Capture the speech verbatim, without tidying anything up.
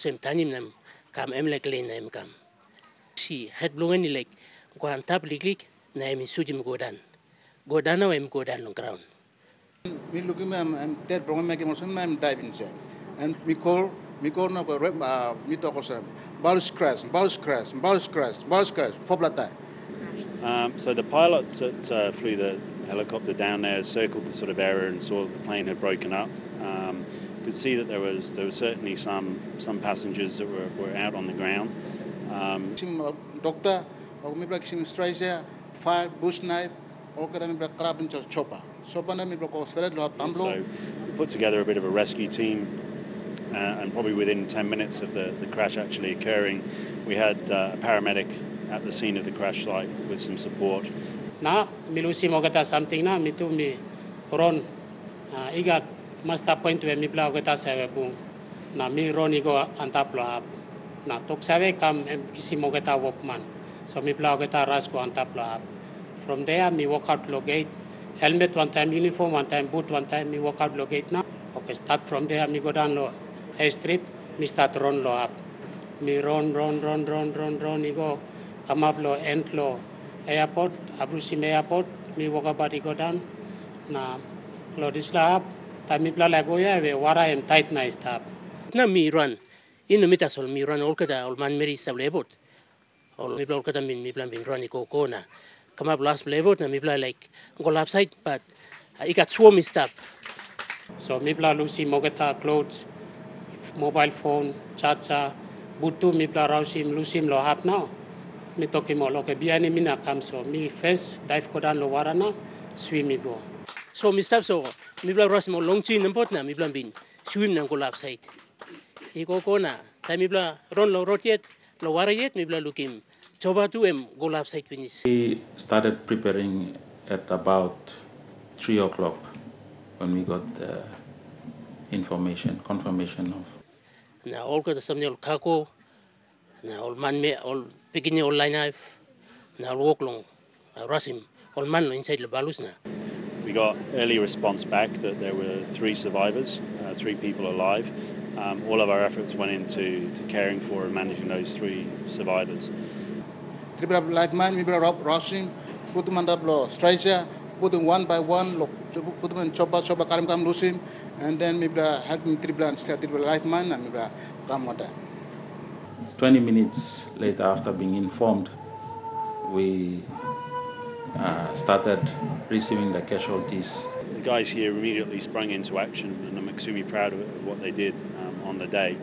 Same time, I'm come, I'm like Lena, I'm come. She had blown any like go on top, click, and I'm in Sujim go down. Go down, I'm go down on ground. We look at I'm that problem, I'm diving inside. And we call, we call now, uh, we talk about some balls crash, balls crash, balls crash, balls crash, four blood time. Um, so the pilot that uh, flew the helicopter down there circled the sort of area and saw that the plane had broken up. Um, could see that there was there were certainly some some passengers that were, were out on the ground. Um, Doctor, or maybe like some stranger, fire, bush knife, or maybe like crab and chopper. Chopper, maybe like a shred or tumbler. So we put together a bit of a rescue team. Uh, and probably within ten minutes of the, the crash actually occurring, we had uh, a paramedic at the scene of the crash site with some support. Na milusi mogata something na mitu mi ron iga master point we mi bla ogata sabu na mi ron igo antapla na tok sabe kam kisi mogata walkman so mi bla ogata rasko antapla from there mi walk out logate helmet one time uniform one time boot one time mi walk out logate na okay start from there mi go down low airstrip mi start ron low up mi ron ron ron ron ron ron igo Amablo and Law Airport, Abrusim Airport, me walk about go down. Na Lodisla, Tamipla Lagoya, we wara and tight nice tap. Na me run. In the mitasol me run all kata all man Mary Sablebot. All me blokata min me plan been running Kokona. Come up last playboat and me play like go upside, but I got swarmy stuff. So me bla Lucy Mogata clothes, mobile phone, charger, Butu me bla Rausim, Lusim Law up now. Me talking more like behind me na come so me first dive go down the water na swim me go. So me stop so me bla rush more long chin import na me bla bin swim na go upside. He go go na time me bla run low rotate low water yet me bla look him. Choba to him go upside finish. We started preparing at about three o'clock when we got the information confirmation of. Na all got some old cargo. Na all man me all. Picking all line knife, now walk long, I rush him, all man inside the balloons now. We got early response back that there were three survivors, uh, three people alive. Um, all of our efforts went into to caring for and managing those three survivors. Triple life man, we were rushing, put them under blow, stranger, put them one by one, put them in chopper, chopper, karam kam lose him, and then we help him triple and triple life man, and we come on time. twenty minutes later, after being informed, we uh, started receiving the casualties. The guys here immediately sprung into action, and I'm extremely proud of, of what they did um, on the day.